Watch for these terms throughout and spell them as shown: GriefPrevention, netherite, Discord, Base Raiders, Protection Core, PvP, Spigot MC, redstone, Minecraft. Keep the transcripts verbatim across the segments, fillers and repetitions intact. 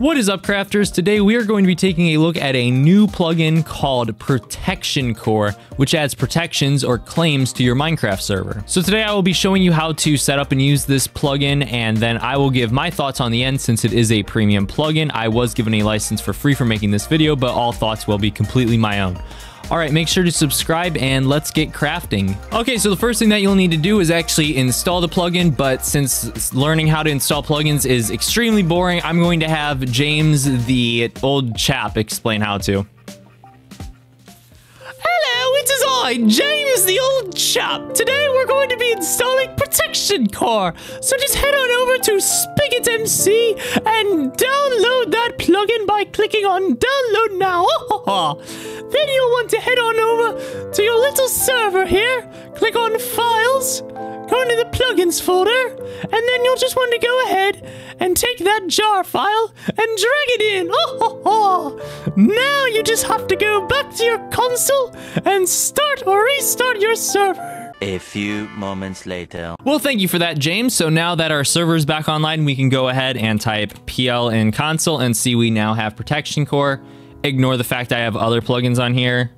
What is up, crafters? Today we are going to be taking a look at a new plugin called Protection Core, which adds protections or claims to your Minecraft server. So today I will be showing you how to set up and use this plugin, and then I will give my thoughts on the end since it is a premium plugin. I was given a license for free for making this video, but all thoughts will be completely my own. All right, make sure to subscribe and let's get crafting. Okay, so the first thing that you'll need to do is actually install the plugin, but since learning how to install plugins is extremely boring, I'm going to have James, the old chap, explain how to. Hello, it is I, James, the old chap. Today we're going to be installing Protection Core. So just head on over to Spigot M C and download that plugin by clicking on Download Now. Then you'll want to head on over to your little server here, click on Files, go into the Plugins folder, and then you'll just want to go ahead and take that jar file and drag it in. Oh, ho, ho. Now you just have to go back to your console and start or restart your server. A few moments later. Well, thank you for that, James. So now that our server's back online, we can go ahead and type P L in console and see we now have Protection Core. Ignore the fact I have other plugins on here.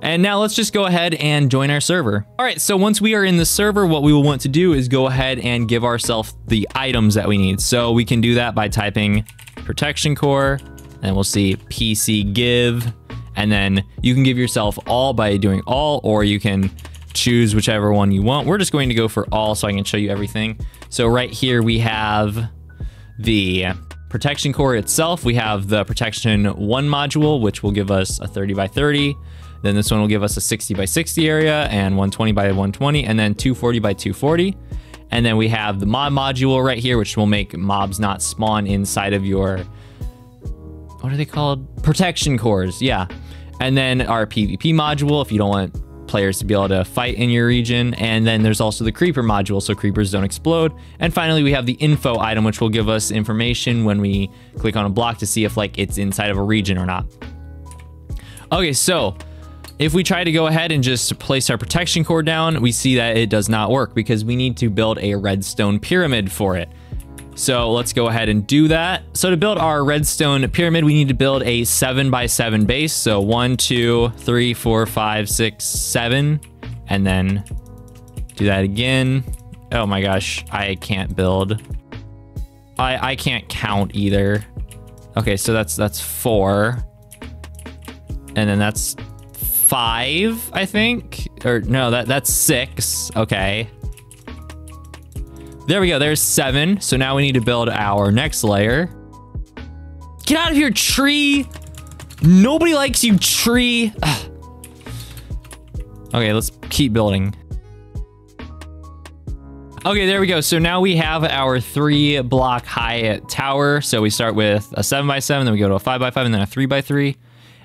And now let's just go ahead and join our server. All right, so once we are in the server, what we will want to do is go ahead and give ourselves the items that we need. So we can do that by typing Protection Core, and we'll see P C give, and then you can give yourself all by doing all, or you can choose whichever one you want. We're just going to go for all so I can show you everything. So right here we have the Protection Core itself. We have the Protection one module, which will give us a thirty by thirty. Then this one will give us a sixty by sixty area and one twenty by one twenty, and then two forty by two forty. And then we have the mob module right here, which will make mobs not spawn inside of your, what are they called? Protection cores, yeah. And then our PvP module, if you don't want players to be able to fight in your region. And then there's also the creeper module, so creepers don't explode. And finally, we have the info item, which will give us information when we click on a block to see if like it's inside of a region or not. Okay, so if we try to go ahead and just place our Protection Core down, we see that it does not work because we need to build a redstone pyramid for it. So let's go ahead and do that. So to build our redstone pyramid, we need to build a seven by seven base. So one, two, three, four, five, six, seven, and then do that again. Oh my gosh, I can't build. I I can't count either. Okay, so that's that's four, and then that's five, I think, or no, that that's six. Okay. There we go, there's seven. So now we need to build our next layer. Get out of here, tree. Nobody likes you, tree. Ugh. Okay, let's keep building. Okay, there we go. So now we have our three block high tower. So we start with a seven by seven, then we go to a five by five, and then a three by three.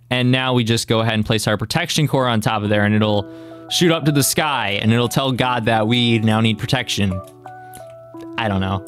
And now we just go ahead and place our Protection Core on top of there, and it'll shoot up to the sky, and it'll tell God that we now need protection. I don't know.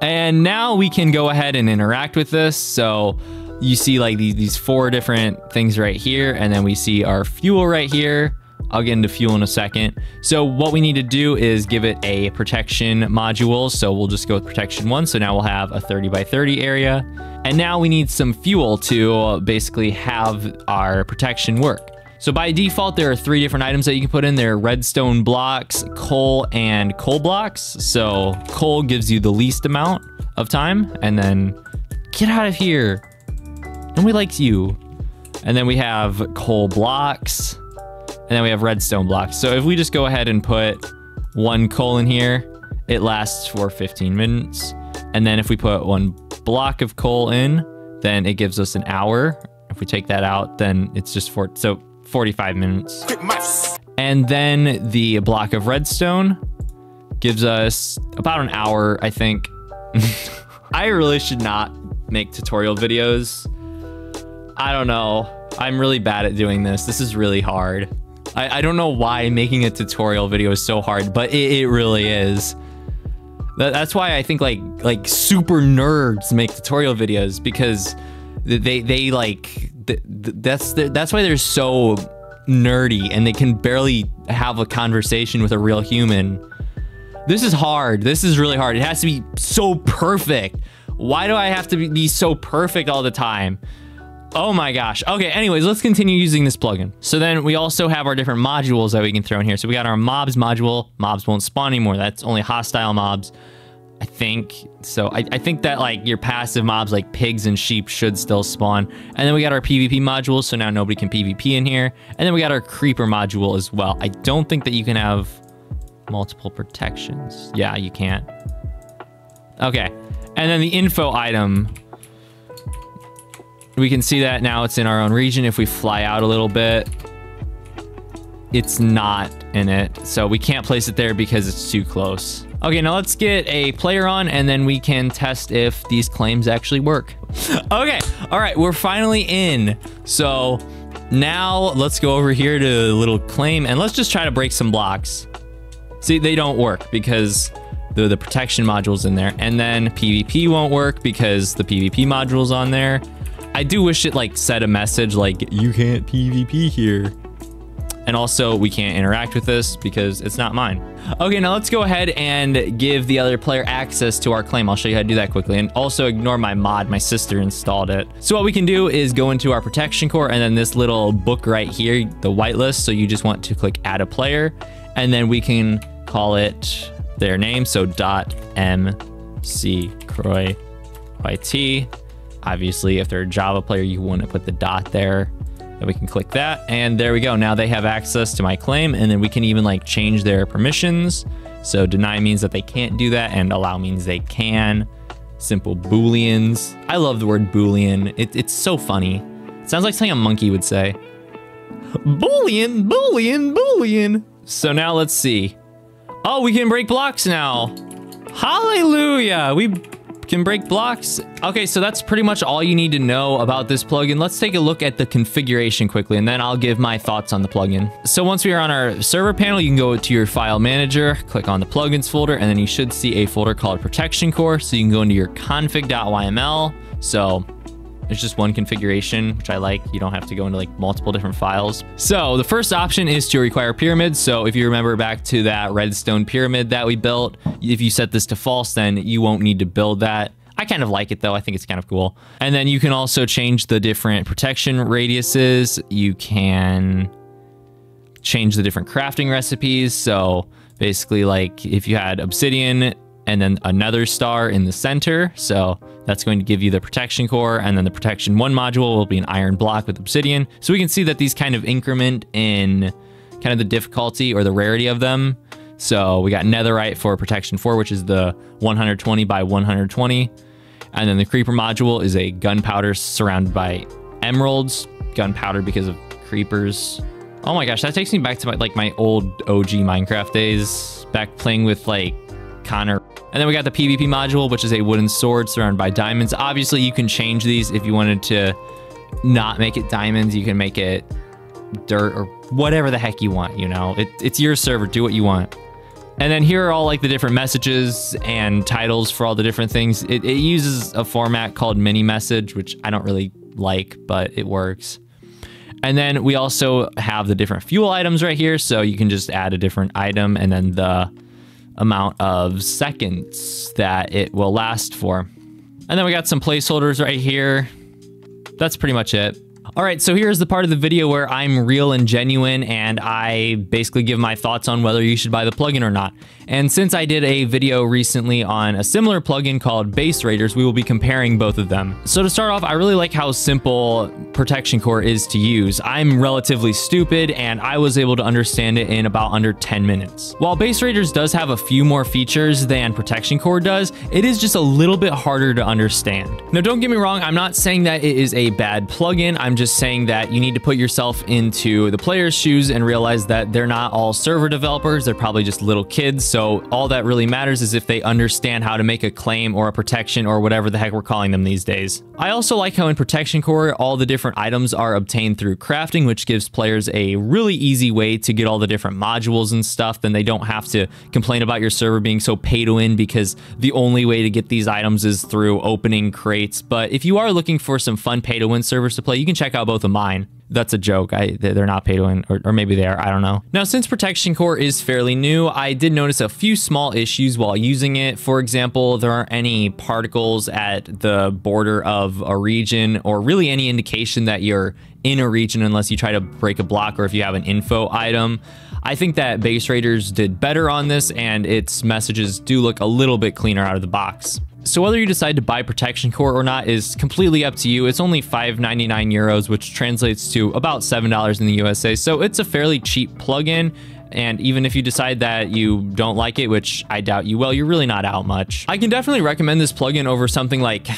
And now we can go ahead and interact with this. So you see like these, these four different things right here. And then we see our fuel right here. I'll get into fuel in a second. So what we need to do is give it a protection module. So we'll just go with protection one. So now we'll have a thirty by thirty area. And now we need some fuel to basically have our protection work. So by default, there are three different items that you can put in there: redstone blocks, coal, and coal blocks. So coal gives you the least amount of time, and then get out of here. Nobody likes you. And then we have coal blocks, and then we have redstone blocks. So if we just go ahead and put one coal in here, it lasts for fifteen minutes. And then if we put one block of coal in, then it gives us an hour. If we take that out, then it's just four. So forty-five minutes. And then the block of redstone gives us about an hour, I think. I really should not make tutorial videos. I don't know. I'm really bad at doing this. This is really hard. I, I don't know why making a tutorial video is so hard, but it, it really is. That, that's why I think like like super nerds make tutorial videos, because they they like that's that's why they're so nerdy and they can barely have a conversation with a real human. This is hard. This is really hard. It has to be so perfect, Why do I have to be so perfect all the time? Oh my gosh. Okay, anyways, let's continue using this plugin. So then we also have our different modules that we can throw in here. So we got our mobs module. Mobs won't spawn anymore. That's only hostile mobs, I think. So I, I think that like your passive mobs like pigs and sheep should still spawn. And then we got our PvP module. So now nobody can PvP in here. And then we got our creeper module as well. I don't think that you can have multiple protections. Yeah, you can't. Okay. And then the info item. We can see that now it's in our own region. If we fly out a little bit, it's not in it. So we can't place it there because it's too close. Okay, now let's get a player on and then we can test if these claims actually work. Okay, all right, we're finally in. So now let's go over here to the little claim and let's just try to break some blocks. See, they don't work because the, the protection module's in there. And then PvP won't work because the PvP module's on there. I do wish it like said a message like you can't PvP here. And also we can't interact with this because it's not mine. Okay, now let's go ahead and give the other player access to our claim. I'll show you how to do that quickly. And also ignore my mod, my sister installed it. So what we can do is go into our protection core and then this little book right here, the whitelist. So you just want to click add a player and then we can call it their name. So dot M C Croy Y T. Obviously, if they're a Java player, you want to put the dot there and we can click that. And there we go. Now they have access to my claim and then we can even like change their permissions. So deny means that they can't do that and allow means they can. Simple Booleans. I love the word Boolean. It, it's so funny. It sounds like something a monkey would say. Boolean, Boolean, Boolean. So now let's see. Oh, we can break blocks now. Hallelujah. We can break blocks. Okay, so that's pretty much all you need to know about this plugin. Let's take a look at the configuration quickly, and then I'll give my thoughts on the plugin. So once we are on our server panel, you can go to your file manager, click on the plugins folder, and then you should see a folder called Protection Core. So you can go into your config dot Y M L. So it's just one configuration, which I like. You don't have to go into like multiple different files. So the first option is to require pyramids. So if you remember back to that redstone pyramid that we built, if you set this to false, then you won't need to build that. I kind of like it though. I think it's kind of cool. And then you can also change the different protection radiuses. You can change the different crafting recipes. So basically like if you had obsidian and then another star in the center. So that's going to give you the protection core, and then the protection one module will be an iron block with obsidian. So we can see that these kind of increment in kind of the difficulty or the rarity of them. So we got netherite for protection four, which is the one hundred twenty by one hundred twenty. And then the creeper module is a gunpowder surrounded by emeralds, gunpowder because of creepers. Oh my gosh, that takes me back to my, like my old O G Minecraft days, back playing with like Connor. And then we got the PvP module, which is a wooden sword surrounded by diamonds. Obviously, you can change these if you wanted to not make it diamonds. You can make it dirt or whatever the heck you want, you know. It, it's your server. Do what you want. And then here are all like the different messages and titles for all the different things. It, it uses a format called mini message, which I don't really like, but it works. And then we also have the different fuel items right here. So you can just add a different item and then the amount of seconds that it will last for. And then we got some placeholders right here. That's pretty much it. All right, so here's the part of the video where I'm real and genuine and I basically give my thoughts on whether you should buy the plugin or not. And since I did a video recently on a similar plugin called Base Raiders, we will be comparing both of them. So to start off, I really like how simple Protection Core is to use. I'm relatively stupid and I was able to understand it in about under ten minutes. While Base Raiders does have a few more features than Protection Core does, it is just a little bit harder to understand. Now, don't get me wrong, I'm not saying that it is a bad plugin. I'm just saying that you need to put yourself into the player's shoes and realize that they're not all server developers. They're probably just little kids. So all that really matters is if they understand how to make a claim or a protection or whatever the heck we're calling them these days. I also like how in Protection Core, all the different items are obtained through crafting, which gives players a really easy way to get all the different modules and stuff. Then they don't have to complain about your server being so pay to win because the only way to get these items is through opening crates. But if you are looking for some fun pay to win servers to play, you can check out both of mine. that's a joke. I they're not paid to win, or, or maybe they are, I don't know. Now, since Protection Core is fairly new, I did notice a few small issues while using it. For example, there aren't any particles at the border of a region, or really any indication that you're in a region unless you try to break a block or if you have an info item. I think that Base Raiders did better on this, and its messages do look a little bit cleaner out of the box. So whether you decide to buy Protection Core or not is completely up to you. It's only five ninety-nine euros, which translates to about seven dollars in the U S A. So it's a fairly cheap plug-in. And even if you decide that you don't like it, which I doubt you will, you're really not out much. I can definitely recommend this plugin over something like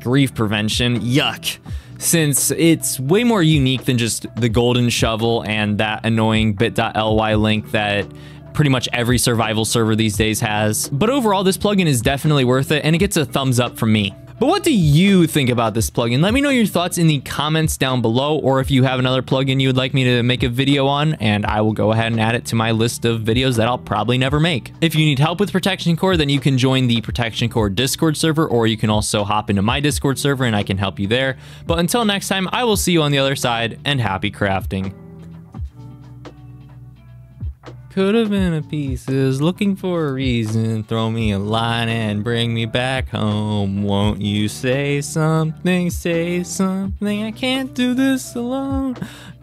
grief prevention. Yuck. Since it's way more unique than just the golden shovel and that annoying bit dot L Y link that pretty much every survival server these days has. But overall, this plugin is definitely worth it, and it gets a thumbs up from me. But what do you think about this plugin? Let me know your thoughts in the comments down below, or if you have another plugin you would like me to make a video on, and I will go ahead and add it to my list of videos that I'll probably never make. If you need help with Protection Core, then you can join the Protection Core Discord server, or you can also hop into my Discord server and I can help you there. But until next time, I will see you on the other side, and happy crafting. Could have been a pieces, looking for a reason, throw me a line and bring me back home. Won't you say something, say something, I can't do this alone.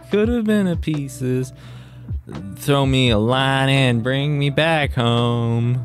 Could have been a pieces, throw me a line and bring me back home.